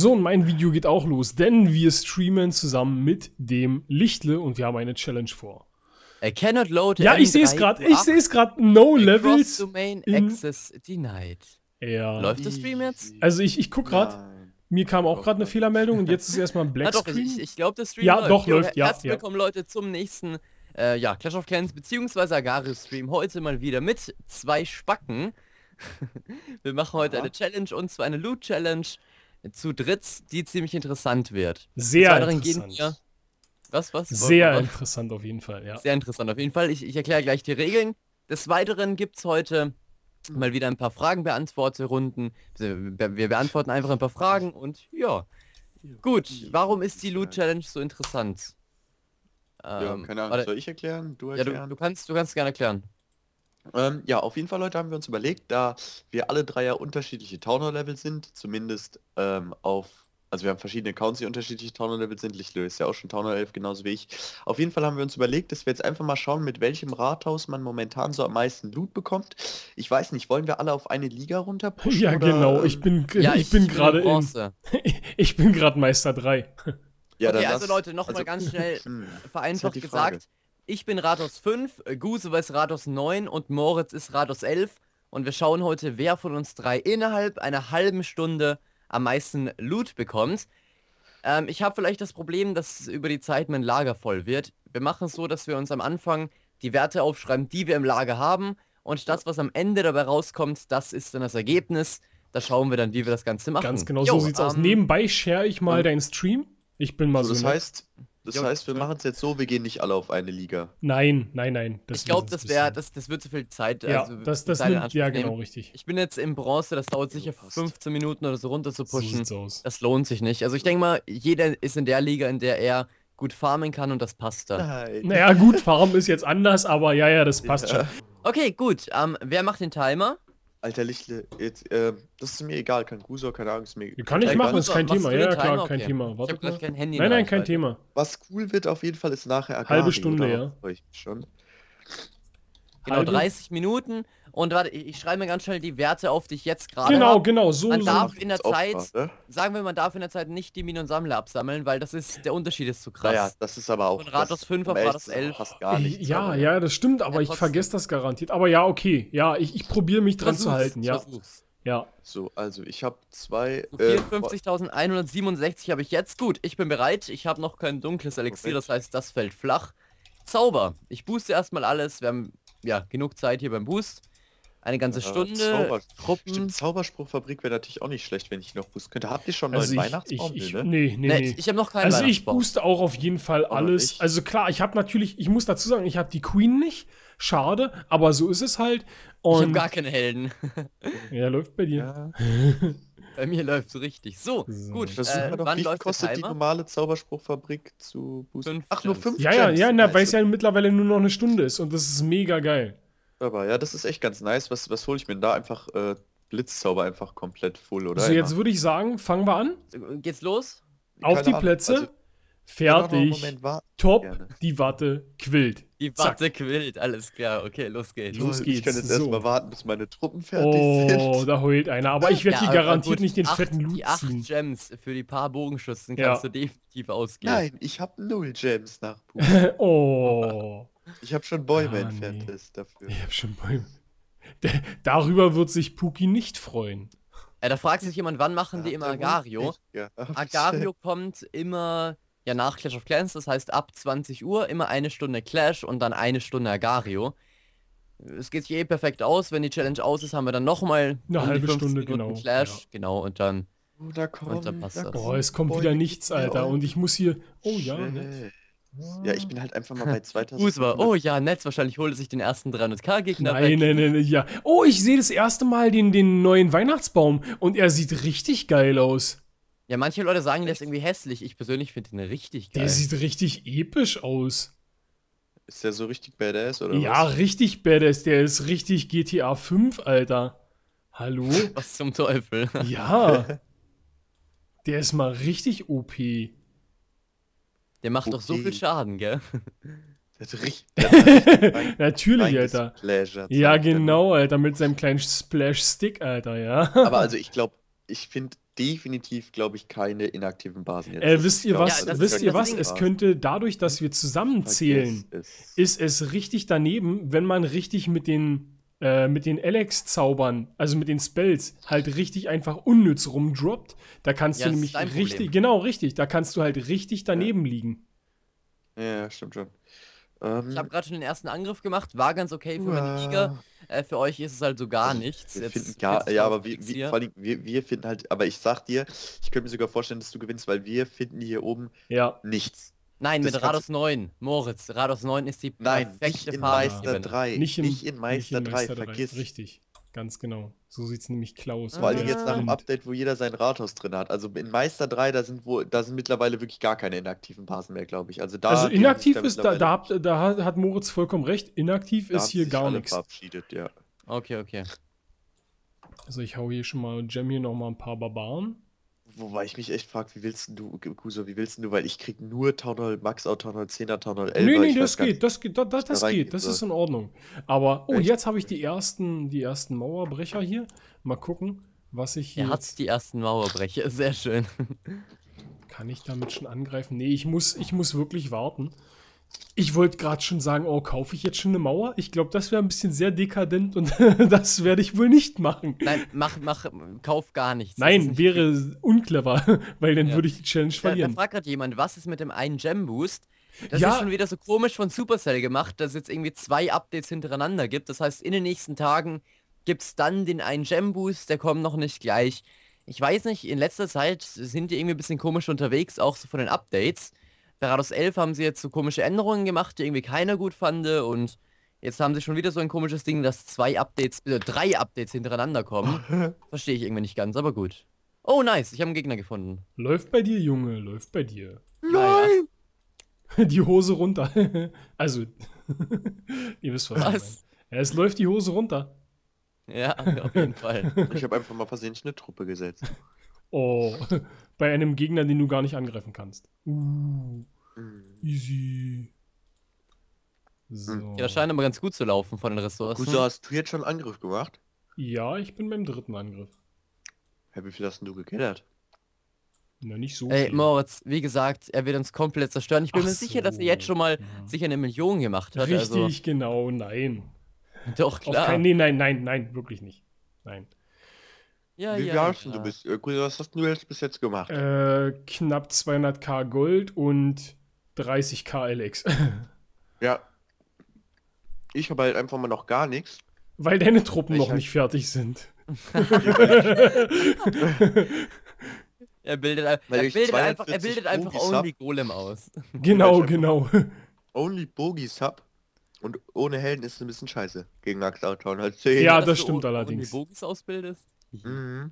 So, und mein Video geht auch los, denn wir streamen zusammen mit dem Lichtle und wir haben eine Challenge vor. I cannot load. Ja, ich sehe es gerade. Ich sehe es gerade. No Levels. Domain Access denied. Ja. Läuft das Stream jetzt? Also ich guck gerade. Mir kam auch gerade eine Fehlermeldung und jetzt ist erstmal ein Black Screen. Ich glaube, das Stream läuft. Ja, doch, läuft. Ja, herzlich willkommen, Leute, zum nächsten Clash of Clans bzw. Agario Stream. Heute mal wieder mit zwei Spacken. Wir machen heute eine Challenge und zwar eine Loot Challenge zu dritt, die ziemlich interessant wird. Sehr interessant. Was? Sehr interessant auf jeden Fall, ja. Sehr interessant auf jeden Fall. Ich erkläre gleich die Regeln. Des Weiteren gibt es heute mal wieder ein paar Fragen-Beantworte-Runden. Wir beantworten einfach ein paar Fragen und ja. Gut, warum ist die Loot-Challenge so interessant? Ja, keine Ahnung. Soll ich erklären? Du erklären? Ja, du kannst gerne erklären. Ja, auf jeden Fall, Leute, haben wir uns überlegt, da wir alle drei ja unterschiedliche Town Hall Level sind, zumindest auf... Also wir haben verschiedene Accounts, die unterschiedliche Town Hall Level sind. Lichtle ist ja auch schon Town Hall 11, genauso wie ich. Auf jeden Fall haben wir uns überlegt, dass wir jetzt einfach mal schauen, mit welchem Rathaus man momentan so am meisten Loot bekommt. Ich weiß nicht, wollen wir alle auf eine Liga runterpushen? Ja, oder? Genau. Ich bin gerade in... Ich bin gerade Meister 3. Ja, okay, also Leute, nochmal ganz schnell vereinfacht gesagt. Frage. Ich bin Rathaus 5, Guso ist Rathaus 9 und Moritz ist Rathaus 11. Und wir schauen heute, wer von uns drei innerhalb einer halben Stunde am meisten Loot bekommt. Ich habe vielleicht das Problem, dass über die Zeit mein Lager voll wird. Wir machen es so, dass wir uns am Anfang die Werte aufschreiben, die wir im Lager haben. Und das, was am Ende dabei rauskommt, das ist dann das Ergebnis. Da schauen wir dann, wie wir das Ganze machen. Ganz genau, so sieht's aus. Nebenbei share ich mal deinen Stream. Ich bin mal so. Das heißt, wir machen es jetzt so, wir gehen nicht alle auf eine Liga. Nein. Ich glaube, das wird zu viel Zeit. Ja, also genau, richtig. Ich bin jetzt im Bronze, das dauert sicher 15 Minuten oder so runter zu pushen. So, das lohnt sich nicht. Also ich denke mal, jeder ist in der Liga, in der er gut farmen kann und das passt dann. Nein. Naja, gut, farmen ist jetzt anders, aber ja, das passt schon. Okay, gut, wer macht den Timer? Alter Lichtle, jetzt, das ist mir egal, kein Guso, keine Ahnung, ist mir egal. Kann ich machen, ist kein Thema, ja klar, kein Thema. Warte, ich hab grad kein Handy. Nein, kein Thema. Was cool wird auf jeden Fall ist nachher Agario. Halbe Stunde, ja. Genau, 30 Minuten und warte, ich schreibe mir ganz schnell die Werte auf, die ich jetzt gerade habe. Genau, so. Man darf in der Zeit, sagen wir, man darf in der Zeit nicht die Minen und Sammler absammeln, weil das ist, der Unterschied ist zu krass. Naja, das ist aber auch... Von Rathaus 5 auf Rathaus 11 fast gar nicht. Ja, das stimmt, aber ich vergesse das garantiert. Aber ja, okay, ja, ich probiere mich dran zu halten, ja. So, also ich habe 54.167 habe ich jetzt. Gut, ich bin bereit, ich habe noch kein dunkles Elixier, das heißt, das fällt flach. Zauber, ich booste erstmal alles, wir haben... Ja, genug Zeit hier beim Boost. Eine ganze Stunde. Stimmt, Zauberspruchfabrik wäre natürlich auch nicht schlecht, wenn ich noch boosten könnte. Habt ihr schon einen neuen Weihnachtsbaum? Nee. Ich habe noch keinen Weihnachtsbaum. Also ich booste auch auf jeden Fall alles. Also klar, ich habe natürlich, ich muss dazu sagen, ich habe die Queen nicht. Schade, aber so ist es halt. Und ich habe gar keine Helden. Ja, läuft bei dir. Ja. Bei mir läuft es richtig. So, gut. Wann läuft kostet die normale Zauberspruchfabrik zu boosten? Ach, nur 5 Gems. Ja, weil es ja mittlerweile nur noch eine Stunde ist und das ist mega geil. Aber ja, das ist echt ganz nice. Was hole ich mir denn da? Einfach Blitzzauber einfach komplett voll, oder? Also jetzt würde ich sagen, fangen wir an. Geht's los? Auf die Plätze. Fertig. Top. Die Watte quillt. Die Watte quillt. Alles klar. Okay, los geht's. Los geht's. Ich kann jetzt erstmal warten, bis meine Truppen fertig sind. Oh, da heult einer. Aber ich werde hier garantiert nicht den fetten Loot ziehen. Die 8 Gems für die paar Bogenschützen kannst du definitiv ausgeben. Nein, ich habe 0 Gems nach Buch. Oh. Ich habe schon Bäume entfernt dafür. Ich habe schon Bäume. Darüber wird sich Puki nicht freuen. Da fragt sich jemand, wann machen die immer Agario? Agario kommt immer nach Clash of Clans, das heißt ab 20 Uhr immer eine Stunde Clash und dann eine Stunde Agario. Es geht hier perfekt aus, wenn die Challenge aus ist, haben wir dann nochmal eine halbe Stunde Clash. Genau, und dann, passt das. Boah, es kommt wieder nichts, Alter, und ich muss hier... Oh ja, nett. Ja, ich bin halt einfach mal bei 2000. Oh ja, Netz, wahrscheinlich holte sich den ersten 300k-Gegner weg. Nein, ja. Oh, ich sehe das erste Mal den neuen Weihnachtsbaum und er sieht richtig geil aus. Ja, manche Leute sagen, der ist irgendwie hässlich. Ich persönlich finde den richtig geil. Der sieht richtig episch aus. Ist der so richtig badass, oder was? Ja, richtig badass. Der ist richtig GTA 5, Alter. Hallo? Was zum Teufel? Ja. Der ist mal richtig OP. Der macht doch so viel Schaden, gell? Das riecht, natürlich, Alter. Ja, genau, Alter. Mit seinem kleinen Splash-Stick, Alter, ja. Aber also ich glaube, ich finde... definitiv, glaube ich, keine inaktiven Basen jetzt. Wisst ihr was? Es könnte dadurch, dass wir zusammenzählen, ist es richtig daneben, wenn man richtig mit den Alex-Zaubern, also mit den Spells, halt richtig einfach unnütz rumdroppt. Da kannst du nämlich richtig, da kannst du halt richtig daneben liegen. Ja, stimmt schon. Ich habe gerade schon den ersten Angriff gemacht, war ganz okay für meine Liga. Für euch ist es halt so gar nichts. Wir finden halt, aber ich sag dir, ich könnte mir sogar vorstellen, dass du gewinnst, weil wir finden hier oben nichts. Nein, das mit Rados 9, Moritz. Rados 9 ist die perfekte Farbe. Nicht in Meister 3, vergiss. Richtig, ganz genau. So sieht's nämlich Klaus. Vor allem jetzt nach dem Update, wo jeder sein Rathaus drin hat. Also in Meister 3, da sind mittlerweile wirklich gar keine inaktiven Basen mehr, glaube ich. Also, da hat Moritz vollkommen recht. Inaktiv ist hier gar nichts. Ja. Okay, okay. Also ich hau hier schon mal, jam hier nochmal ein paar Barbaren. Wobei ich mich echt frage, wie willst du, Guso, weil ich krieg nur Town Hall Max out, Town Hall 10er, Town Hall 11er. Nee, das geht, das ist in Ordnung. Aber, oh, jetzt habe ich die ersten Mauerbrecher hier. Mal gucken, was ich hier... Er hat die ersten Mauerbrecher, sehr schön. Kann ich damit schon angreifen? Nee, ich muss wirklich warten. Ich wollte gerade schon sagen, oh, kaufe ich jetzt schon eine Mauer? Ich glaube, das wäre ein bisschen sehr dekadent und das werde ich wohl nicht machen. Nein, kauf gar nichts. Nein, wäre unclever, weil dann würde ich die Challenge verlieren. Da fragt gerade jemand, was ist mit dem einen Gem-Boost? Das ist schon wieder so komisch von Supercell gemacht, dass es jetzt irgendwie 2 Updates hintereinander gibt. Das heißt, in den nächsten Tagen gibt es dann den einen Gem-Boost, der kommt noch nicht gleich. Ich weiß nicht, in letzter Zeit sind die irgendwie ein bisschen komisch unterwegs, auch so von den Updates. Bei Rados 11 haben sie jetzt so komische Änderungen gemacht, die irgendwie keiner gut fand, und jetzt haben sie schon wieder so ein komisches Ding, dass 3 Updates hintereinander kommen. Verstehe ich irgendwie nicht ganz, aber gut. Oh nice, ich habe einen Gegner gefunden. Läuft bei dir, Junge, läuft bei dir. Nein! Die Hose runter. Also, ihr wisst was. Ja, es läuft die Hose runter. Ja, auf jeden Fall. Ich habe einfach mal versehentlich eine Truppe gesetzt. Oh, bei einem Gegner, den du gar nicht angreifen kannst. Easy. So. Ja, scheint aber ganz gut zu laufen von den Ressourcen. Gut, hast du jetzt schon einen Angriff gemacht? Ja, ich bin beim 3. Angriff. Hey, wie viel hast denn du gekillert? Na, nicht so viel. Ey, Moritz, wie gesagt, er wird uns komplett zerstören. Ich bin mir sicher, dass er jetzt schon mal sicher 1 Million gemacht hat. Richtig, also. Genau, nein. Doch, klar. Nein, wirklich nicht. Nein. Ja, was hast du jetzt bis jetzt gemacht? Knapp 200k Gold und 30k LX. Ja. Ich habe halt einfach mal noch gar nichts. Weil deine Truppen nicht fertig sind. er bildet einfach Only Golem aus. Genau. Only Bogies hab. Und ohne Helden ist es ein bisschen scheiße. Gegen Axel-Town halt. Ja, das stimmt allerdings. Only Bogies ausbildest? Mhm.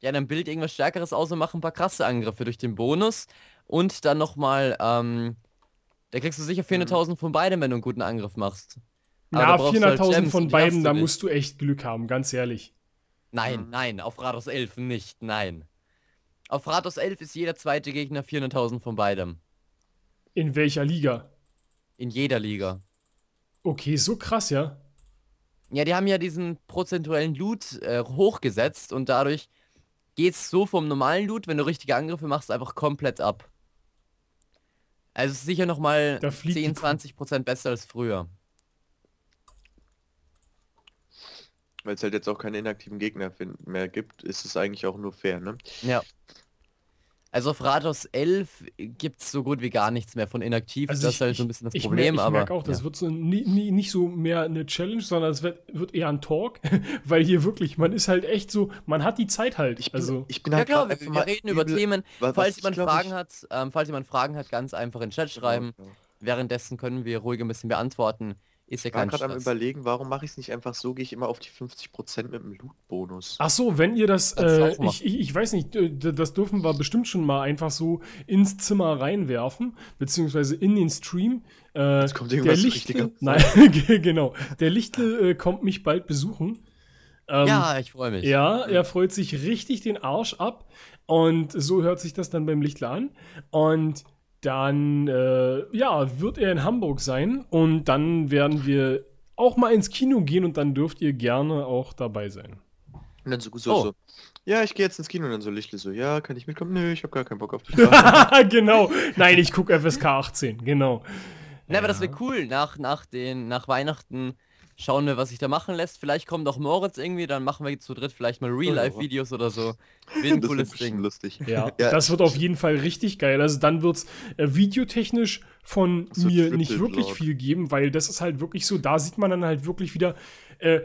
Ja, dann bild irgendwas Stärkeres aus und mach ein paar krasse Angriffe durch den Bonus. Und dann nochmal, da kriegst du sicher 400.000 von beiden, wenn du einen guten Angriff machst. Ja, 400.000 halt von beiden, da musst du echt Glück haben, ganz ehrlich. Nein, nein, auf Rados 11 nicht, nein. Auf Rados 11 ist jeder zweite Gegner 400.000 von beidem. In welcher Liga? In jeder Liga. Okay, so krass, ja. Ja, die haben ja diesen prozentuellen Loot hochgesetzt und dadurch geht's so vom normalen Loot, wenn du richtige Angriffe machst, einfach komplett ab. Also ist sicher nochmal 10–20% besser als früher. Weil es halt jetzt auch keine inaktiven Gegner mehr gibt, ist es eigentlich auch nur fair, ne? Ja. Also auf Rados 11 gibt es so gut wie gar nichts mehr von inaktiv. Also das ist halt so ein bisschen das Problem. Ich merke auch, das wird so nicht so mehr eine Challenge, sondern es wird eher ein Talk, weil hier wirklich, man ist halt echt so, man hat die Zeit halt. Ich bin halt klar, wir reden über Themen. Falls jemand Fragen hat, ganz einfach in den Chat schreiben. Genau. Währenddessen können wir ruhig ein bisschen beantworten. Ist ja kein Stress. Ich war gerade am Überlegen, warum mache ich es nicht einfach so, gehe ich immer auf die 50% mit dem Loot-Bonus. Ach so, wenn ihr das, ich weiß nicht, das dürfen wir bestimmt schon mal einfach so ins Zimmer reinwerfen, beziehungsweise in den Stream. Jetzt kommt irgendwas Richtiges. Nein, genau. Der Lichtle kommt mich bald besuchen. Ja, ich freue mich. Ja, er freut sich richtig den Arsch ab und so hört sich das dann beim Lichtle an und dann, ja, wird er in Hamburg sein und dann werden wir auch mal ins Kino gehen und dann dürft ihr gerne auch dabei sein. Und dann so Guso so, ja, ich gehe jetzt ins Kino. Und dann so Lichtle so, ja, kann ich mitkommen? Nö, ich habe gar keinen Bock auf dich. Genau. Nein, ich gucke FSK 18, genau. Na, ja, aber das wäre cool. Nach Weihnachten schauen wir, was sich da machen lässt. Vielleicht kommt auch Moritz irgendwie, dann machen wir zu dritt vielleicht mal Real-Life-Videos oder so. Wird ein cooles Ding. Lustig. Ja, ja, das wird auf jeden Fall richtig geil. Also dann wird's videotechnisch von mir nicht wirklich viel geben, weil das ist halt wirklich so, da sieht man dann halt wirklich wieder,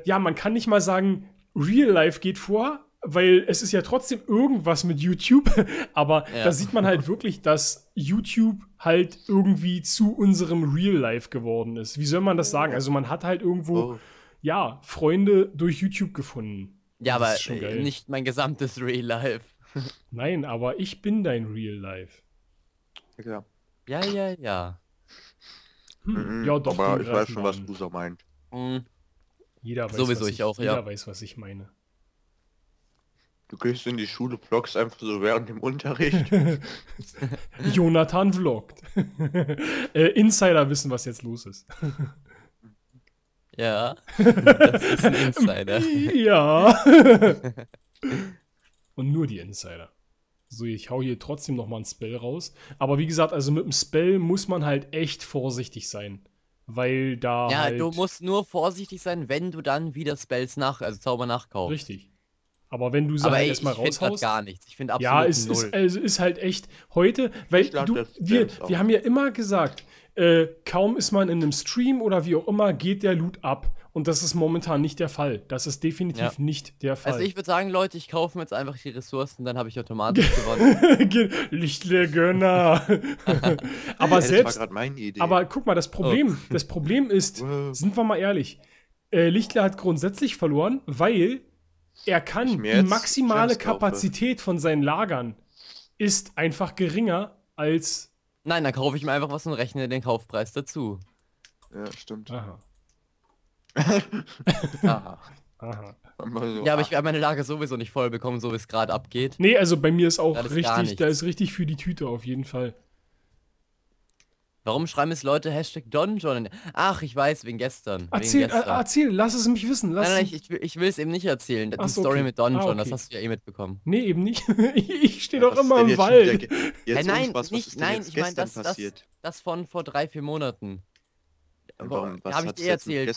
ja, man kann nicht mal sagen, Real-Life geht vor, weil es ist ja trotzdem irgendwas mit YouTube, aber ja, da sieht man halt wirklich, dass YouTube halt irgendwie zu unserem Real-Life geworden ist. Wie soll man das sagen? Also man hat halt irgendwo, ja, Freunde durch YouTube gefunden. Ja, das aber nicht mein gesamtes Real-Life. Nein, aber ich bin dein Real-Life. Ja, ja, ja, ja. Hm. Mhm, ja, doch. Aber ich weiß schon, was du so meinst. Mhm. Jeder weiß, sowieso was ich auch, jeder weiß, was ich meine. Du gehst in die Schule, vloggst einfach so während dem Unterricht. Jonathan vloggt. Insider wissen, was jetzt los ist. Ja, das ist ein Insider. Ja. Und nur die Insider. So, ich hau hier trotzdem nochmal ein Spell raus. Aber wie gesagt, also mit dem Spell muss man halt echt vorsichtig sein. Weil da ja, halt du musst nur vorsichtig sein, wenn du dann wieder Spells also Zauber nachkaufst. Richtig. Aber wenn du sie halt erstmal raushaust. Gar nichts. Ich finde absolut null. Ja, es ist, also ist halt echt heute, weil wir haben ja immer gesagt, kaum ist man in einem Stream oder wie auch immer, geht der Loot ab. Und das ist momentan nicht der Fall. Das ist definitiv nicht der Fall. Also ich würde sagen, Leute, ich kaufe mir jetzt einfach die Ressourcen, dann habe ich automatisch gewonnen. Lichtle Gönner. Aber selbst, das war meine Idee. Aber guck mal, das Problem ist, sind wir mal ehrlich, Lichtle hat grundsätzlich verloren, weil er kann, die maximale Kapazität von seinen Lagern ist einfach geringer als... Nein, dann kaufe ich mir einfach was und rechne den Kaufpreis dazu. Ja, stimmt. Aha. Aha. Aha. Ja, aber ich werde meine Lager sowieso nicht voll bekommen, so wie es gerade abgeht. Nee, also bei mir ist auch richtig, da ist richtig für die Tüte auf jeden Fall. Warum schreiben es Leute #DonJohn? Ach, ich weiß, wegen gestern. Erzähl, lass es mich wissen. Nein, ich will es eben nicht erzählen. Die Story mit DonJohn, das hast du ja eh mitbekommen. Nee, eben nicht. Ich stehe doch immer im Wald. Nein, ich meine, das von vor 3-4 Monaten. Warum? Was habe ich dir erzählt?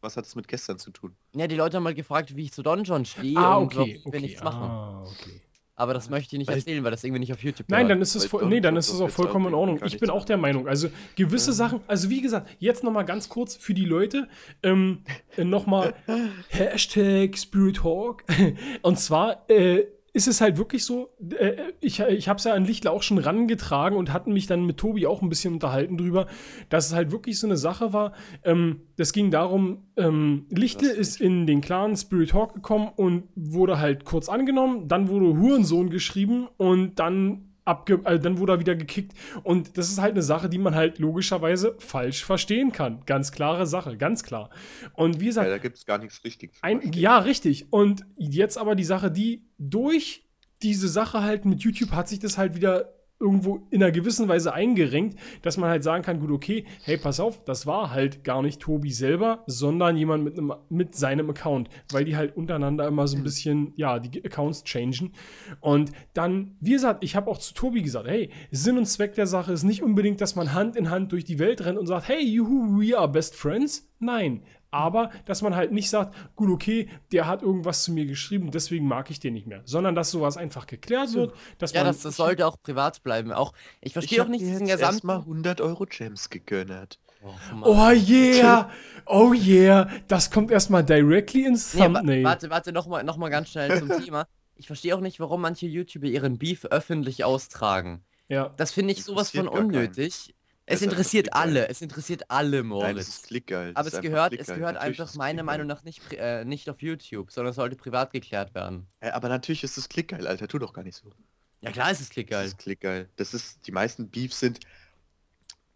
Was hat es mit gestern zu tun? Ja, die Leute haben mal gefragt, wie ich zu DonJohn stehe und wenn ich es mache. Ah, okay. Aber das möchte ich nicht erzählen, weil das irgendwie nicht auf YouTube gehört. Nein, dann ist es auch vollkommen in Ordnung. Ich bin auch der Meinung. Also gewisse Sachen, also wie gesagt, jetzt nochmal ganz kurz für die Leute, nochmal #SpiritHawk. Und zwar ist es halt wirklich so, ich habe es ja an Lichtle auch schon rangetragen und hatten mich dann mit Tobi auch ein bisschen unterhalten drüber, dass es halt wirklich so eine Sache war. Das ging darum, Lichtle ist in den Clan Spirit Hawk gekommen und wurde halt kurz angenommen, dann wurde Hurensohn geschrieben und dann, dann wurde er wieder gekickt. Und das ist halt eine Sache, die man halt logischerweise falsch verstehen kann. Ganz klare Sache, ganz klar. Und wie gesagt, ja, da gibt es gar nichts richtig. Ja, richtig. Und jetzt aber die Sache, die durch diese Sache halt mit YouTube hat sich das halt wieder irgendwo in einer gewissen Weise eingerenkt, dass man halt sagen kann, gut, okay, hey, pass auf, das war halt gar nicht Tobi selber, sondern jemand mit seinem Account, weil die halt untereinander immer so ein bisschen, ja, die Accounts changen. Und dann, wie gesagt, ich habe auch zu Tobi gesagt, hey, Sinn und Zweck der Sache ist nicht unbedingt, dass man Hand in Hand durch die Welt rennt und sagt, hey, juhu, we are best friends. Nein. Aber, dass man halt nicht sagt, gut, okay, der hat irgendwas zu mir geschrieben, deswegen mag ich den nicht mehr. Sondern, dass sowas einfach geklärt wird. Dass ja, man das sollte auch privat bleiben. Auch, ich verstehe auch nicht diesen gesamten... Ich habe mal 100 Euro Gems gegönnt. Oh yeah, oh yeah. Das kommt erstmal directly ins Thumbnail. Nee, warte, noch mal ganz schnell zum Thema. Ich verstehe auch nicht, warum manche YouTuber ihren Beef öffentlich austragen. Ja. Das finde ich sowas von unnötig. Es interessiert alle, Moritz. Nein, das ist klickgeil. Aber es gehört einfach meiner Meinung nach nicht auf YouTube, sondern es sollte privat geklärt werden. Aber natürlich ist es klickgeil, Alter, tu doch gar nicht so. Ja klar ist es klickgeil. Das ist klickgeil. Das ist, die meisten Beefs sind,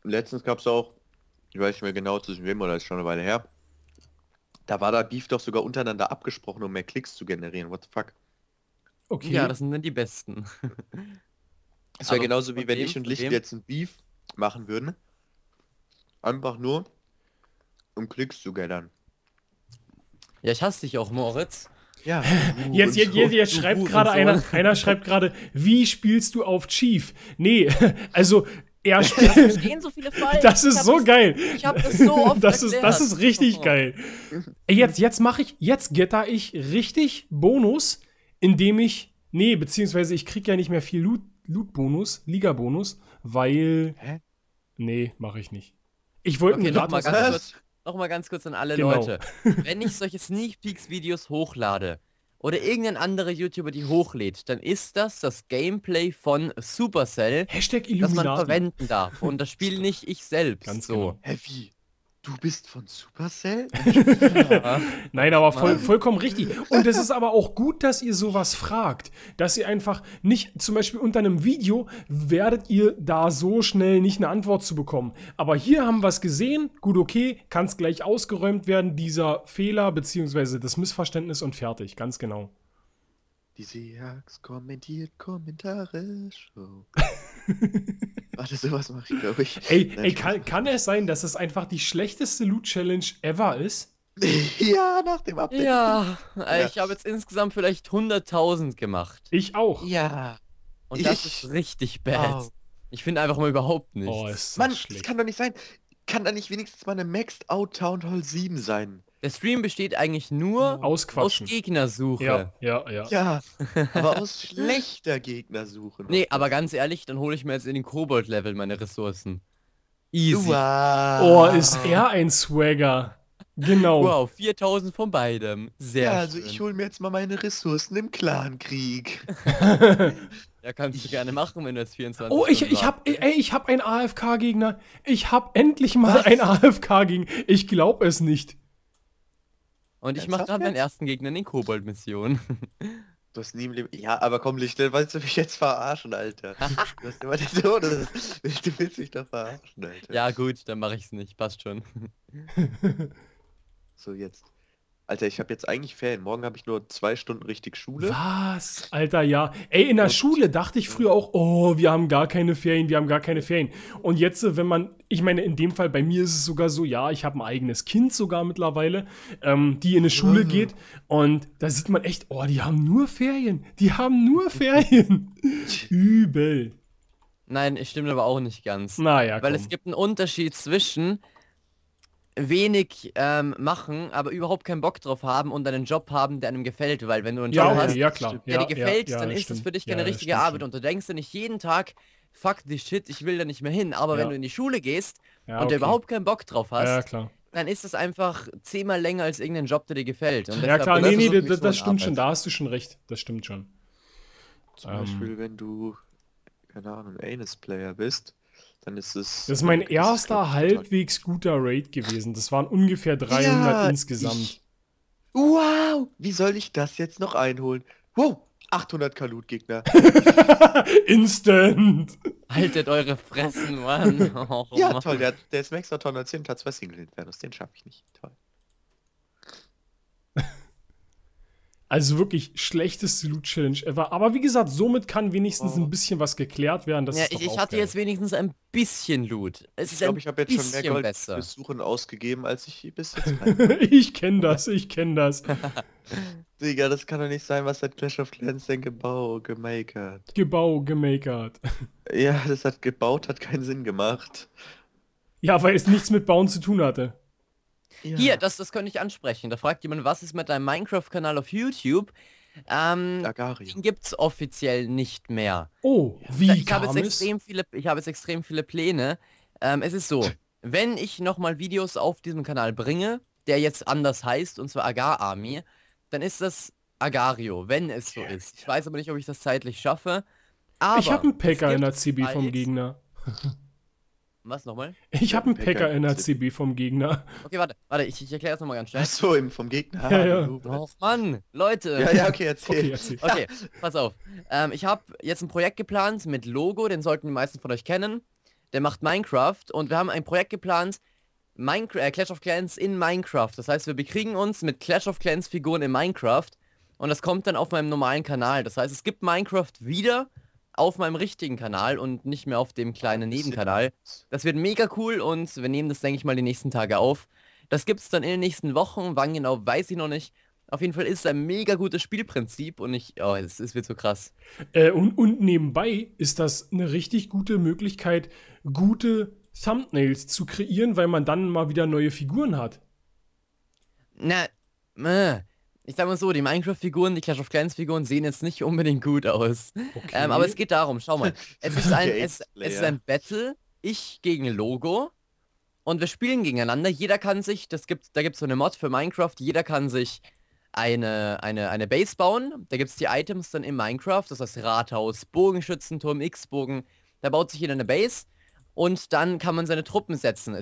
letztens gab es auch, ich weiß nicht mehr genau zwischen wem, oder ist schon eine Weile her, da war der Beef doch sogar untereinander abgesprochen, um mehr Klicks zu generieren, what the fuck. Okay. Ja, das sind dann die Besten. Es wäre genauso wie wenn ich und Licht jetzt ein Beef machen würden. Einfach nur, um Klicks zu geldern. Ja, ich hasse dich auch, Moritz. Ja. Jetzt schreibt gerade einer schreibt gerade, wie spielst du auf Chief? Nee, also er spielt. Das verstehen so viele falsch. Das ist so geil. Ich habe das so oft erklärt. Das ist richtig geil. Jetzt getter ich richtig Bonus, indem ich, nee, beziehungsweise ich krieg ja nicht mehr viel Loot-Bonus, Liga-Bonus, weil, nee, mache ich nicht. Ich wollte mir nochmal ganz kurz an alle Leute. Wenn ich solche Sneak Peeks Videos hochlade oder irgendein anderer YouTuber die hochlädt, dann ist das Gameplay von Supercell, das man verwenden darf. Und das spiele nicht ich selbst. Ganz so. Heavy. Du bist von Supercell? Ja. Nein, aber vollkommen richtig. Und es ist aber auch gut, dass ihr sowas fragt. Dass ihr einfach nicht, zum Beispiel unter einem Video, werdet ihr da so schnell nicht eine Antwort zu bekommen. Aber hier haben wir es gesehen. Gut, okay, kann es gleich ausgeräumt werden, dieser Fehler, beziehungsweise das Missverständnis und fertig. Ganz genau. Die Diseax kommentiert Kommentare Show. Warte, sowas mache ich, glaube ich. Ey, kann es sein, dass es einfach die schlechteste Loot-Challenge ever ist? Ja, nach dem Update. Ja, ich habe jetzt insgesamt vielleicht 100.000 gemacht. Ich auch. Ja. Und das ist richtig bad. Oh. Ich finde einfach mal überhaupt nichts. Oh, ist so Mann, schlecht. Das kann doch nicht sein. Kann da nicht wenigstens mal eine Maxed-Out Town Hall 7 sein? Der Stream besteht eigentlich nur aus Gegnersuche. Ja. Aber aus schlechter Gegnersuche. Nee, aber ganz ehrlich, dann hole ich mir jetzt in den Kobold-Level meine Ressourcen. Easy. Wow. Oh, ist er ein Swagger. Genau. Wow, 4000 von beidem. Sehr schön. Ja, also ich hole mir jetzt mal meine Ressourcen im Clankrieg. Ja, kannst du gerne machen, wenn du jetzt 24 Oh, ich hab einen AFK-Gegner. Ich hab endlich mal einen AFK-Gegner. Ich glaub es nicht. Und ich mache gerade meinen ersten Gegner in den Kobold-Missionen. Du hast nie im Leben... Ja, aber komm, Lichtle, willst du mich jetzt verarschen, Alter? Du hast immer den Tode. Du willst mich doch verarschen, Alter. Ja gut, dann mache ich es nicht. Passt schon. So, jetzt. Alter, ich habe jetzt eigentlich Ferien. Morgen habe ich nur 2 Stunden richtig Schule. Was? Alter, ja. Ey, in der Schule dachte ich früher auch, oh, wir haben gar keine Ferien, wir haben gar keine Ferien. Und jetzt, wenn man, ich meine, in dem Fall, bei mir ist es sogar so, ja, ich habe ein eigenes Kind sogar mittlerweile, die in eine Schule geht. Und da sieht man echt, oh, die haben nur Ferien. Die haben nur Ferien. Übel. Nein, ich stimme aber auch nicht ganz. Naja, weil es gibt einen Unterschied zwischen... wenig machen, aber überhaupt keinen Bock drauf haben und einen Job haben, der einem gefällt, weil wenn du einen Job hast, der dir gefällt, dann ist es für dich keine richtige Arbeit und du denkst dir nicht jeden Tag, fuck this shit, ich will da nicht mehr hin, aber wenn du in die Schule gehst und du überhaupt keinen Bock drauf hast, dann ist es einfach 10-mal länger als irgendein Job, der dir gefällt. Und ja klar, nee, das stimmt schon, da hast du schon recht, das stimmt schon. Zum Beispiel, wenn du, keine Ahnung, Anus-Player bist, dann ist es... Das ist mein erster halbwegs guter Raid gewesen. Das waren ungefähr 300 insgesamt. Wow! Wie soll ich das jetzt noch einholen? Wow! 800 Kalut-Gegner. Instant! Haltet eure Fressen, Mann! Oh, ja, toll, der ist Max Ton 10, hat 2 Single-Infernus, den schaffe ich nicht. Toll. Also wirklich schlechteste Loot-Challenge ever. Aber wie gesagt, somit kann wenigstens ein bisschen was geklärt werden. Das ist doch ich hatte jetzt wenigstens ein bisschen Loot. Ich glaube, ich habe jetzt schon mehr Gold für Suchen ausgegeben, als ich bis jetzt hatte. Ich kenne das. Digga, das kann doch nicht sein, was hat Clash of Clans denn gemakert? Ja, das hat gebaut, hat keinen Sinn gemacht. Ja, weil es nichts mit Bauen zu tun hatte. Ja. Hier, das könnte ich ansprechen. Da fragt jemand, was ist mit deinem Minecraft-Kanal auf YouTube? Agario. Den gibt's offiziell nicht mehr. Oh, wie kam es? Ich habe jetzt extrem viele Pläne. Es ist so, wenn ich nochmal Videos auf diesem Kanal bringe, der jetzt anders heißt, und zwar Agar Army, dann ist das Agario, wenn es so ist. Ich weiß aber nicht, ob ich das zeitlich schaffe. Aber ich habe einen Packer in der CB vom Gegner. Was nochmal? Ich habe einen Packer in der CB vom Gegner. Okay, warte, ich erkläre das nochmal ganz schnell. Achso, eben vom Gegner. Ja. Oh Mann, Leute. Ja, okay, erzähl. Okay, pass auf. Ich habe jetzt ein Projekt geplant mit Logo, den sollten die meisten von euch kennen. Der macht Minecraft und wir haben ein Projekt geplant, Clash of Clans in Minecraft. Das heißt, wir bekriegen uns mit Clash of Clans Figuren in Minecraft und das kommt dann auf meinem normalen Kanal. Das heißt, es gibt Minecraft wieder auf meinem richtigen Kanal und nicht mehr auf dem kleinen Nebenkanal. Das wird mega cool und wir nehmen das, denke ich mal, die nächsten Tage auf. Das gibt es dann in den nächsten Wochen, wann genau, weiß ich noch nicht. Auf jeden Fall ist es ein mega gutes Spielprinzip und ich, oh, es wird so krass. Und nebenbei ist das eine richtig gute Möglichkeit, gute Thumbnails zu kreieren, weil man dann mal wieder neue Figuren hat. Na, ich sag mal so, die Minecraft-Figuren, die Clash of Clans-Figuren sehen jetzt nicht unbedingt gut aus. Okay. Aber es geht darum, schau mal. Es ist ein Battle, ich gegen Logo und wir spielen gegeneinander. Jeder kann sich, da gibt's so eine Mod für Minecraft, jeder kann sich eine Base bauen. Da gibt's die Items dann in Minecraft, das heißt Rathaus, Bogenschützenturm, X-Bogen. Da baut sich jeder eine Base und dann kann man seine Truppen setzen.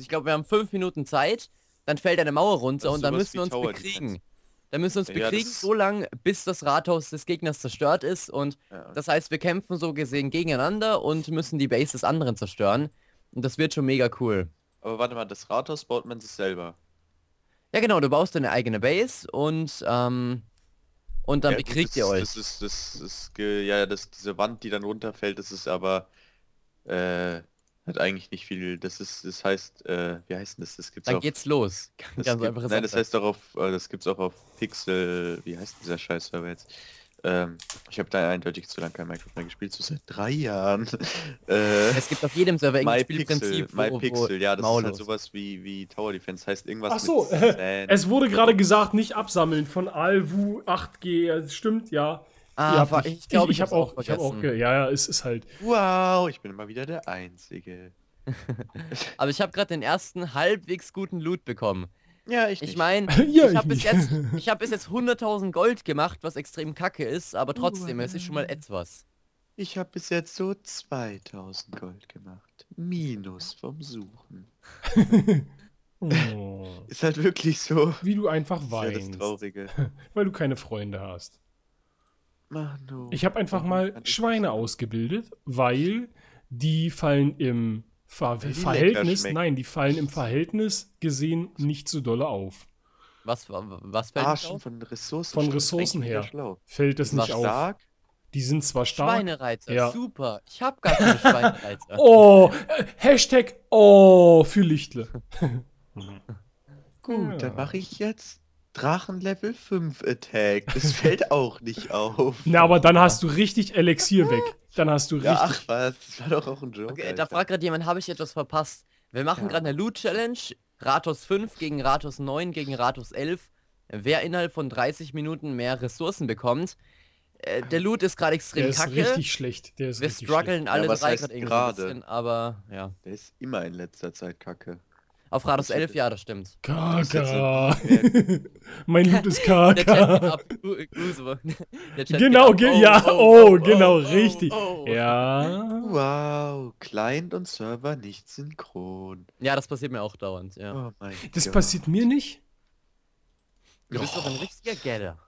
Ich glaube, wir haben 5 Minuten Zeit. Dann fällt eine Mauer runter und dann müssen wir uns bekriegen. Dann müssen wir uns bekriegen, so lange, bis das Rathaus des Gegners zerstört ist. Und das heißt, wir kämpfen so gesehen gegeneinander und müssen die Base des anderen zerstören. Und das wird schon mega cool. Aber warte mal, das Rathaus baut man sich selber. Ja genau, du baust deine eigene Base und dann bekriegt ihr euch. Diese Wand, die dann runterfällt, das ist aber... hat eigentlich nicht viel, das heißt, wie heißt denn das? Das gibt's dann auch, geht's los. Nein, das heißt doch das gibt's auch auf Pixel, wie heißt dieser Scheiß-Server jetzt? Ich habe da eindeutig zu lange kein Minecraft mehr gespielt, so seit 3 Jahren. Es gibt auf jedem Server irgendein Spielprinzip. MyPixel, ja, das ist halt sowas wie Tower Defense, heißt irgendwas. Ach so, es wurde gerade gesagt, nicht absammeln von Alvu 8G, das stimmt, ja. Ah, ja, ich glaube, ich habe auch, ja, es ist halt. Wow, ich bin immer wieder der Einzige. Aber ich habe gerade den ersten halbwegs guten Loot bekommen. Ja, ich meine, ja, ich habe bis jetzt 100.000 Gold gemacht, was extrem kacke ist, aber trotzdem, es ist schon mal etwas. Ich habe bis jetzt so 2.000 Gold gemacht. Minus vom Suchen. Oh. Ist halt wirklich so. Wie du einfach weinst. Das ist ja das Traurige. Weil du keine Freunde hast. Ich habe einfach mal Schweine ausgebildet, weil die fallen im Verhältnis, gesehen nicht so dolle auf. Was fällt auf? Von Ressourcen her fällt es nicht auf. Stark? Die sind zwar stark. Schweinereiter, ja. Super. Ich habe gar keine Schweinereiter. Oh, Hashtag, oh, für Lichtle. Gut, ja. Dann mache ich jetzt Drachen Level 5 Attack. Das fällt auch nicht auf. Na, aber dann hast du richtig Elixier weg. Dann hast du richtig... Ja, ach was, das war doch auch ein Joke. Okay, da fragt gerade jemand, habe ich etwas verpasst? Wir machen gerade eine Loot-Challenge. Rathaus 5 gegen Rathaus 9 gegen Rathaus 11. Wer innerhalb von 30 Minuten mehr Ressourcen bekommt. Der Loot ist gerade extrem kacke. Der ist richtig schlecht. Wir strugglen alle drei gerade irgendwie ein bisschen, aber ja. Der ist immer in letzter Zeit kacke. Auf Rathaus 11, ja, das stimmt. Kaka. Mein Loot ist Kaka. Genau, ja, oh, genau, richtig. Ja. Wow, Client und Server nicht synchron. Ja, das passiert mir auch dauernd, ja. Oh mein Gott. Das passiert mir nicht? Du bist doch ein richtiger Geller.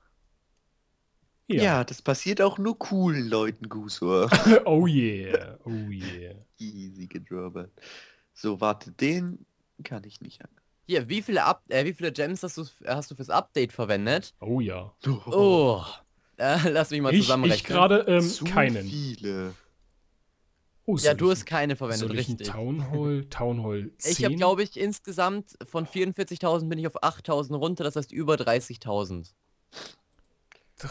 Ja. Ja, das passiert auch nur coolen Leuten, Guso. Oh yeah, oh yeah. Easy gedrobbert. So, warte, den... Kann ich nicht. Hier, wie viele Gems hast du fürs Update verwendet? Oh ja. Oh. Lass mich mal zusammenrechnen. Ich gerade keinen. Viele. Oh, ja, du hast keine verwendet, richtig. Town Hall 10? Ich habe, glaube ich, insgesamt von 44.000 bin ich auf 8.000 runter, das heißt über 30.000.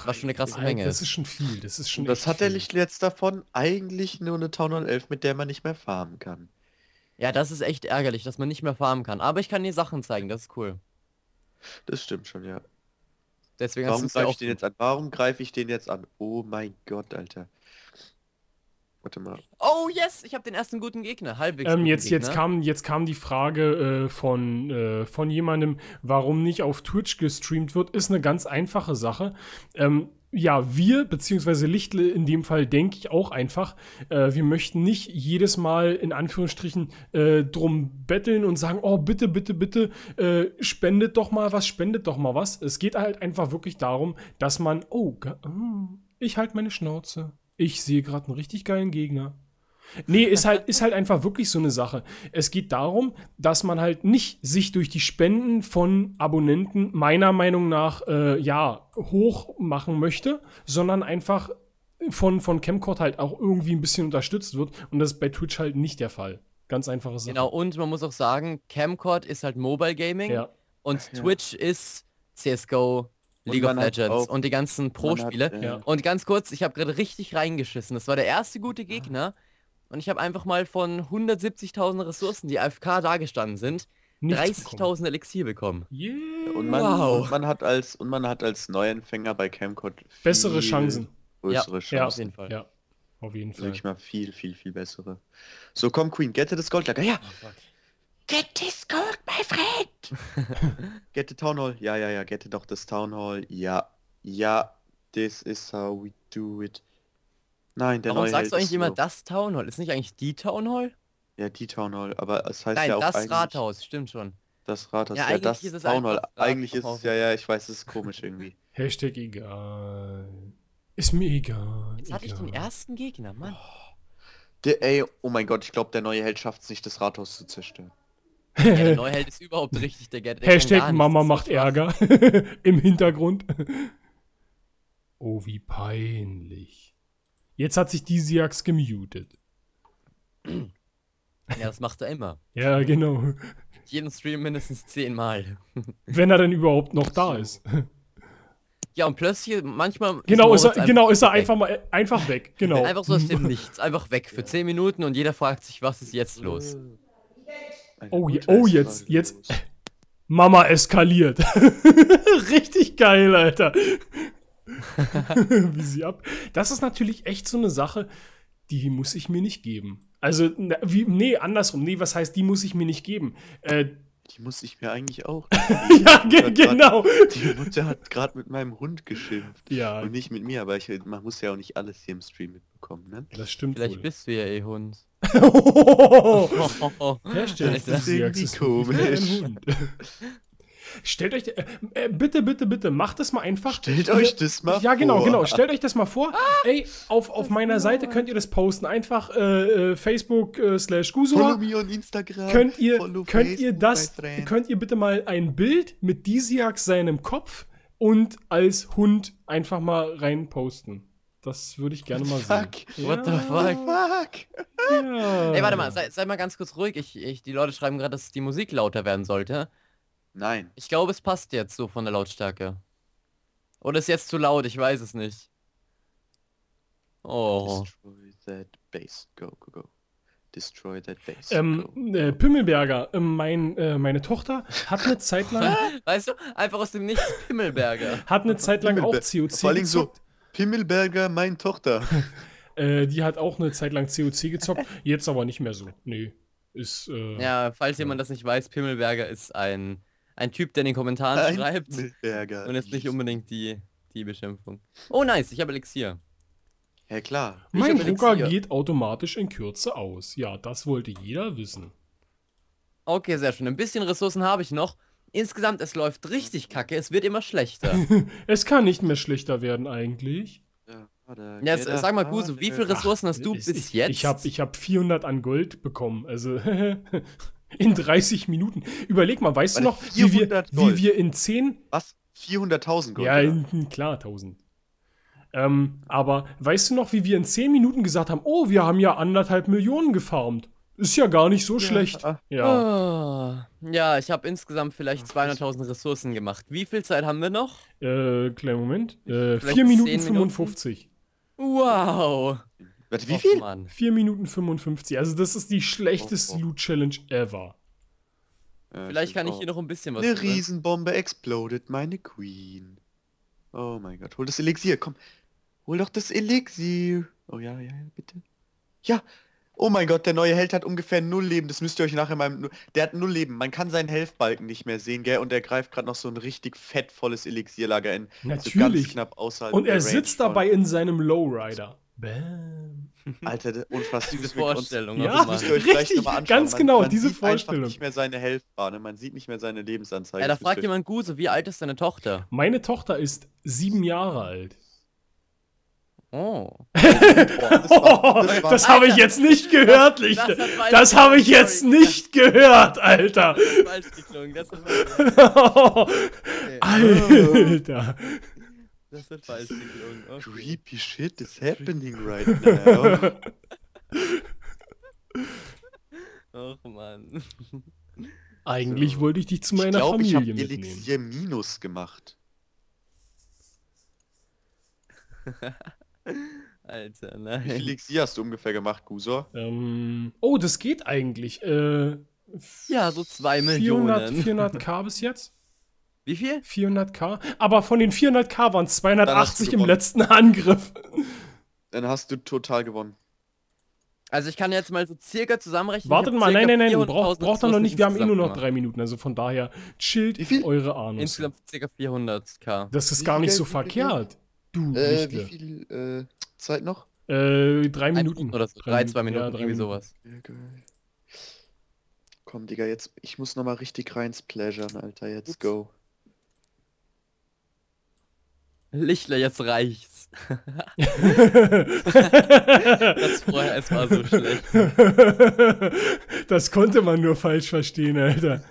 Was schon eine krasse Menge. Das ist schon viel, das ist schon. Das hat der Lichtle jetzt davon? Eigentlich nur eine Town Hall 11, mit der man nicht mehr farmen kann. Ja, das ist echt ärgerlich, dass man nicht mehr farmen kann. Aber ich kann dir Sachen zeigen, das ist cool. Das stimmt schon, ja. Deswegen Warum greife ich den jetzt an? Oh mein Gott, Alter. Warte mal. Oh yes, ich habe den ersten guten Gegner. Halbwegs guten Gegner. Jetzt kam die Frage von jemandem, warum nicht auf Twitch gestreamt wird. Ist eine ganz einfache Sache. Ja, wir, beziehungsweise Lichtle in dem Fall, denke ich auch einfach, wir möchten nicht jedes Mal in Anführungsstrichen drum betteln und sagen, oh bitte, bitte, bitte, spendet doch mal was, spendet doch mal was. Es geht halt einfach wirklich darum, dass man, oh, ich halte meine Schnauze, ich sehe gerade einen richtig geilen Gegner. Nee, ist halt einfach wirklich so eine Sache. Es geht darum, dass man halt nicht sich durch die Spenden von Abonnenten meiner Meinung nach, ja, hoch machen möchte, sondern einfach von Kamcord halt auch irgendwie ein bisschen unterstützt wird und das ist bei Twitch halt nicht der Fall. Ganz einfache Sache. Genau, und man muss auch sagen, Kamcord ist halt Mobile Gaming und Twitch ist CSGO, League of Legends und die ganzen Pro-Spiele. Und ganz kurz, ich habe gerade richtig reingeschissen. Das war der erste gute Gegner und ich habe einfach mal von 170.000 Ressourcen, die AFK dagestanden sind, 30.000 Elixier bekommen. Yeah. Und, man hat als Neuanfänger bei Kamcord bessere Chancen. Größere Chancen. Ja, auf jeden Fall. Ja. Auf jeden Fall. Wirklich mal viel bessere. So, komm Queen, get das Goldlager. Ja! Oh, get this gold, my friend! Get the Town Hall. Ja, get doch das Town Hall. Ja, this is how we do it. Nein, der Warum neue sagst Held du eigentlich immer das Town Hall? Ist nicht eigentlich die Town Hall? Ja, die Town Hall, aber es heißt ja auch das eigentlich... das Rathaus, stimmt schon. Das Rathaus, ja, das Town Hall. Eigentlich ist es, ja, ich weiß, es ist komisch irgendwie. Hashtag egal. Ist mir egal. Jetzt hatte ich den ersten Gegner, Mann. Oh mein Gott, ich glaube, der neue Held schafft es nicht, das Rathaus zu zerstören. Ja, der neue Held ist überhaupt richtig, der Hashtag Mama macht Ärger im Hintergrund. Oh, wie peinlich. Jetzt hat sich Diseax gemutet. Ja, das macht er immer. Ja, genau. Jeden Stream mindestens 10 Mal. Wenn er denn überhaupt noch da ist. Ja, und plötzlich, manchmal... Genau, ist er einfach weg. Genau. Einfach so aus dem Nichts. Einfach weg für 10 Minuten und jeder fragt sich, was ist jetzt los? Oh, jetzt... Mama eskaliert. Richtig geil, Alter. Wie sie ab... Das ist natürlich echt so eine Sache, die muss ich mir nicht geben. Also, andersrum. Nee, was heißt, die muss ich mir nicht geben? Die muss ich mir eigentlich auch. Ja, genau. Die Mutter hat gerade mit meinem Hund geschimpft. Ja. Und nicht mit mir, aber man muss ja auch nicht alles hier im Stream mitbekommen, ne? Das stimmt. Vielleicht bist du ja Hund. Das ist irgendwie komisch. Stellt euch, bitte, macht das mal einfach. Stellt euch das mal vor. Ja, genau, stellt euch das mal vor. Ah, ey, auf meiner Seite könnt ihr das posten. Einfach Facebook/Guso. Follow me on Instagram. Könnt ihr bitte mal ein Bild mit Diseax seinem Kopf und als Hund einfach mal rein posten. Das würde ich gerne mal sehen. What the fuck? Ja. Ey, warte mal, sei mal ganz kurz ruhig. Die Leute schreiben gerade, dass die Musik lauter werden sollte. Nein. Ich glaube, es passt jetzt so von der Lautstärke. Oder ist jetzt zu laut, ich weiß es nicht. Oh. Destroy that base. Go. Destroy that base. Go. Pimmelberger, meine Tochter hat eine Zeit lang... Weißt du, einfach aus dem Nichts Pimmelberger. Hat eine Zeit lang auch COC. Vor allem so, Pimmelberger, meine Tochter. Die hat auch eine Zeit lang COC gezockt, jetzt aber nicht mehr so. Nee. Ist, ja, falls jemand das nicht weiß, Pimmelberger ist ein Typ, der in den Kommentaren schreibt. Und ist nicht unbedingt die Beschimpfung. Oh nice, ich habe Elixier. Ja klar. Mein Drucker geht automatisch in Kürze aus. Ja, das wollte jeder wissen. Okay, sehr schön. Ein bisschen Ressourcen habe ich noch. Insgesamt, es läuft richtig kacke. Es wird immer schlechter. Es kann nicht mehr schlechter werden eigentlich. Ja, sag mal, Guso, wie viele Ressourcen hast du bis jetzt? Ich hab 400 an Gold bekommen, also in 30 Minuten. Überleg mal, weißt du noch, wie wir in 10... Was? 400.000 Gold? Ja, klar, 1000. Aber weißt du noch, wie wir in 10 Minuten gesagt haben, oh, wir haben ja 1,5 Millionen gefarmt. Ist ja gar nicht so schlecht. Ja. Oh. Ja, ich habe insgesamt vielleicht 200.000 Ressourcen gemacht. Wie viel Zeit haben wir noch? Kleinen Moment. 4 Minuten 55. Wow. Warte, wie viel? 4 Minuten 55. Also das ist die schlechteste Loot-Challenge ever. Vielleicht kann ich hier noch ein bisschen was... Eine Riesenbombe exploded, meine Queen. Oh mein Gott. Hol das Elixier, komm. Hol doch das Elixier. Oh ja, bitte. Ja. Oh mein Gott, der neue Held hat ungefähr 0 Leben. Das müsst ihr euch nachher mal... Der hat 0 Leben. Man kann seinen Health-Balken nicht mehr sehen, gell? Und er greift gerade noch so ein richtig fettvolles Elixierlager in. Natürlich. So ganz knapp außerhalb und er sitzt dabei in seinem Lowrider. Bam. Alter, unfassbar. Diese Vorstellung. Ja, das müsst ihr euch gleich nochmal anschauen. Ganz genau, diese Vorstellung. Man sieht nicht mehr seine Health-Bar, ne? Man sieht nicht mehr seine Lebensanzeige. Ja, da fragt jemand, Guso, wie alt ist deine Tochter? Meine Tochter ist 7 Jahre alt. Oh. Das habe ich jetzt nicht gehört, Lichtle. Das habe ich jetzt nicht gehört, Alter. Falsch geklungen, das ist falsch. Alter. Das wird falsch geklungen. Okay. Creepy shit is happening right now. Och, Mann. Eigentlich wollte ich dich zu meiner Familie mitnehmen. Ich habe Elixier Minus gemacht. Alter, nein. Wie viel Elixier hast du ungefähr gemacht, Guso? Oh, das geht eigentlich. Ja, so 2 Millionen. 400k bis jetzt. Wie viel? 400k. Aber von den 400k waren es 280 im letzten Angriff. Dann hast du total gewonnen. Also ich kann jetzt mal so circa zusammenrechnen. Wartet mal, nein, braucht er noch nicht, wir haben eh nur noch 3 Minuten, also von daher chillt eure Ahnung. Insgesamt circa 400k. Das ist gar nicht so verkehrt. Du, wie viel Zeit noch? 3 Minuten. Oder 2 Minuten, irgendwie sowas. Komm, Digga, jetzt, ich muss nochmal richtig rein splashern, Alter, let's go. Lichtle, jetzt reicht's. Das vorher, es war so schlecht. Das konnte man nur falsch verstehen, Alter.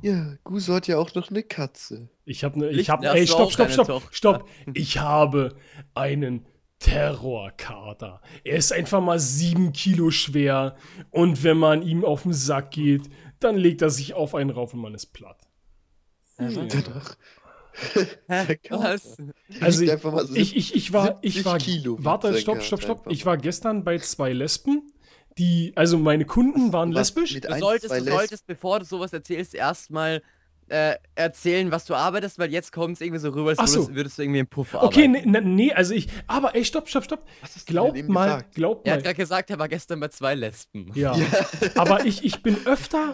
Ja, Guso hat ja auch noch eine Katze. Ich habe ey, stopp. Ich habe einen Terrorkater. Er ist einfach mal 7 Kilo schwer und wenn man ihm auf den Sack geht, dann legt er sich auf einen rauf und man ist platt. Ja. Was? Also ich war warte, stopp. Ich war gestern bei 2 Lesben, die, also meine Kunden waren lesbisch. Du solltest, bevor du sowas erzählst, erstmal erzählen, was du arbeitest, weil jetzt kommt es irgendwie so rüber, als würdest du irgendwie im Puff arbeiten. Okay, aber ey, stopp. Glaubt mal. Er hat gerade gesagt, er war gestern bei 2 Lesben. Ja, aber ich bin öfter,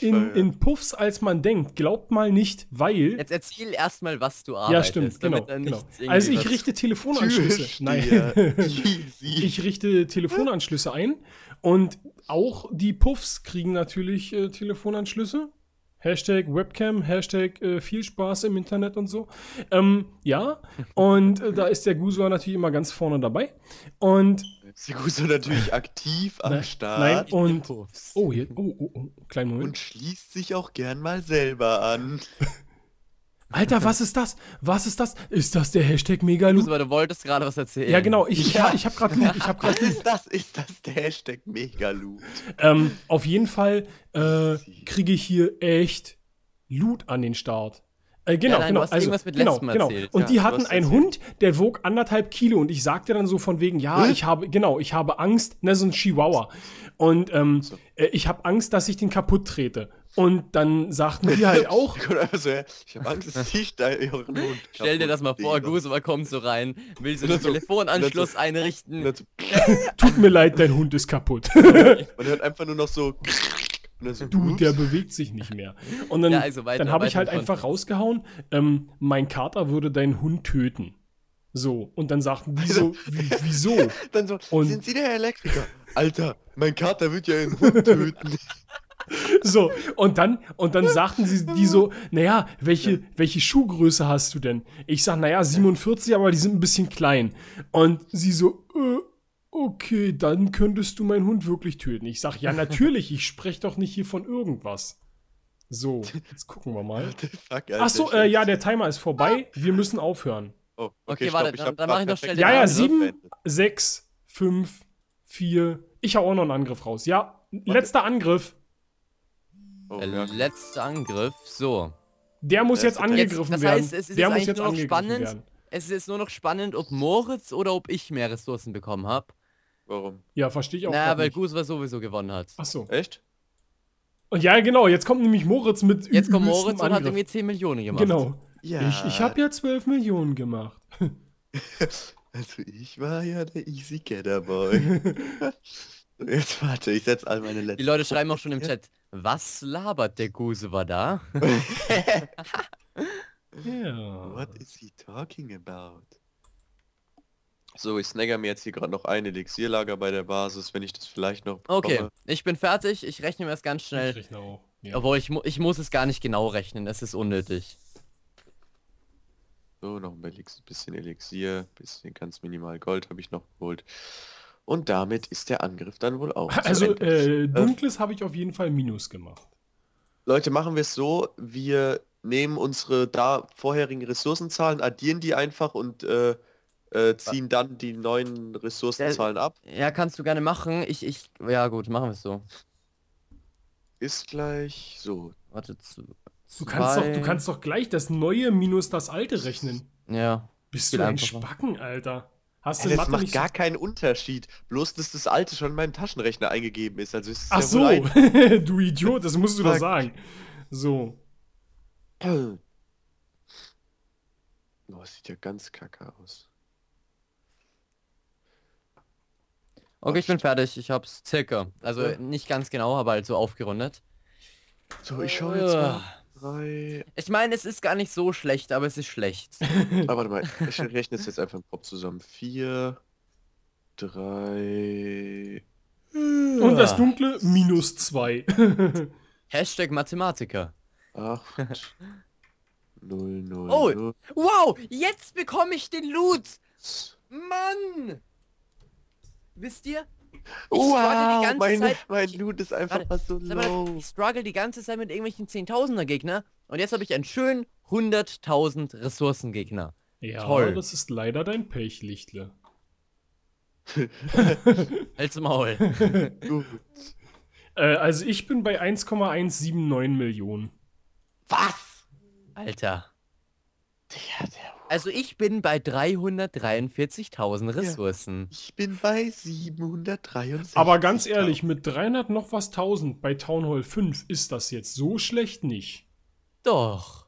in Puffs, als man denkt. Glaubt mal nicht, weil... Jetzt erzähl erstmal, was du arbeitest. Ja, stimmt, genau. Also ich richte Telefonanschlüsse. Nein, ich richte Telefonanschlüsse ein und auch die Puffs kriegen natürlich Telefonanschlüsse. Hashtag Webcam, Hashtag viel Spaß im Internet und so. Ja, und da ist der Guso natürlich immer ganz vorne dabei. Und ist der Guso natürlich aktiv am Start. Nein, und kleinen Moment. Und schließt sich auch gern mal selber an. Alter, was ist das? Was ist das? Ist das der Hashtag Megaloop? Du wolltest gerade was erzählen. Ja, genau. Ich hab gerade Loot. Ist das der Hashtag Megaloop? Auf jeden Fall kriege ich hier echt Loot an den Start. Genau. Du hast irgendwas mit Lesben erzählt. Und die hatten einen Hund, der wog 1,5 Kilo. Und ich sagte dann so von wegen, ja, ich habe Angst. Na, so ein Chihuahua. Und ich habe Angst, dass ich den kaputt trete. Und dann sagten die halt auch. Also, ich hab Angst, dass ich da euren Hund. Stell dir das mal vor, Guso kommt so rein, will so den Telefonanschluss einrichten. Tut mir leid, dein Hund ist kaputt. Und er hört einfach nur noch so. Du, der bewegt sich nicht mehr. Und dann, ja, also dann habe ich halt einfach rausgehauen, mein Kater würde deinen Hund töten. So, und dann sagten die so, wieso? Dann so, und sind Sie der Elektriker? Alter, mein Kater wird ja einen Hund töten. So, und dann sagten sie die so, naja, welche Schuhgröße hast du denn? Ich sag, naja, 47, aber die sind ein bisschen klein. Und sie so, okay, dann könntest du meinen Hund wirklich töten. Ich sag, ja, natürlich, ich spreche doch nicht hier von irgendwas. So, jetzt gucken wir mal. Achso, ja, der Timer ist vorbei, wir müssen aufhören. Oh, okay, warte, dann mach ich noch schnell. Ja, 7, 6, 5, 4. Ich hau auch noch einen Angriff raus. Ja, letzter Angriff. Oh, letzter Angriff, so. Der muss jetzt angegriffen werden. Das heißt, es ist eigentlich nur noch spannend. Es ist nur noch spannend, ob Moritz oder ob ich mehr Ressourcen bekommen habe. Warum? Ja, verstehe ich auch. Naja, weil Guso sowieso gewonnen hat. Achso. Echt? Und ja, genau, jetzt kommt nämlich Moritz mit. Jetzt kommt Moritz und hat irgendwie 10 Millionen gemacht. Genau. Ja. Ich habe ja 12 Millionen gemacht. Also ich war ja der Easy Getter Boy. Jetzt warte, ich setze all meine letzten. Die Leute schreiben auch schon im Chat, was labert der Guso da? Yeah. What is he talking about? So, ich snagger mir jetzt hier gerade noch ein Elixierlager bei der Basis, wenn ich das vielleicht noch bekomme. Okay, ich bin fertig, ich rechne mir das ganz schnell. Ich rechne auch. Ja. Obwohl, ich muss es gar nicht genau rechnen, es ist unnötig. So, noch ein bisschen Elixier, bisschen ganz minimal Gold habe ich noch geholt. Und damit ist der Angriff dann wohl auch. Also, Dunkles habe ich auf jeden Fall Minus gemacht. Leute, machen wir es so, wir nehmen unsere vorherigen Ressourcenzahlen, addieren die einfach und ziehen dann die neuen Ressourcenzahlen ab. Ja, kannst du gerne machen. Ja gut, machen wir es so. Ist gleich so. Warte, du kannst doch gleich das neue minus das alte rechnen. Ja. Bist du ein Spacken, Alter? Hast du das macht gar keinen Unterschied. Bloß, dass das alte schon in meinem Taschenrechner eingegeben ist. Also ist es Ach so, du Idiot, das musst du doch sagen. So. Oh, das sieht ja ganz kacke aus. Okay, ich bin fertig. Ich hab's circa. Also nicht ganz genau, aber halt so aufgerundet. So, ich schaue jetzt mal. Ich meine, es ist gar nicht so schlecht, aber es ist schlecht. Aber warte mal, ich rechne es jetzt einfach im Kopf zusammen. 4, 3... Und das Dunkle, -2. Hashtag Mathematiker. 8, 0, 0, oh, 0. Wow, jetzt bekomme ich den Loot. Mann! Wisst ihr? Wow, mein Loot ist einfach so low. Ich struggle die ganze Zeit mit irgendwelchen 10.000er Gegner und jetzt habe ich einen schönen 100.000 Ressourcengegner. Ja, toll. Das ist leider dein Pech, Lichtle. Halt's Maul. Gut. Also ich bin bei 1,179 Millionen. Was? Alter. Also ich bin bei 343.000 Ressourcen. Ja, ich bin bei 763. Aber ganz ehrlich, mit 300 noch was 1000 bei Town Hall 5 ist das jetzt so schlecht nicht. Doch.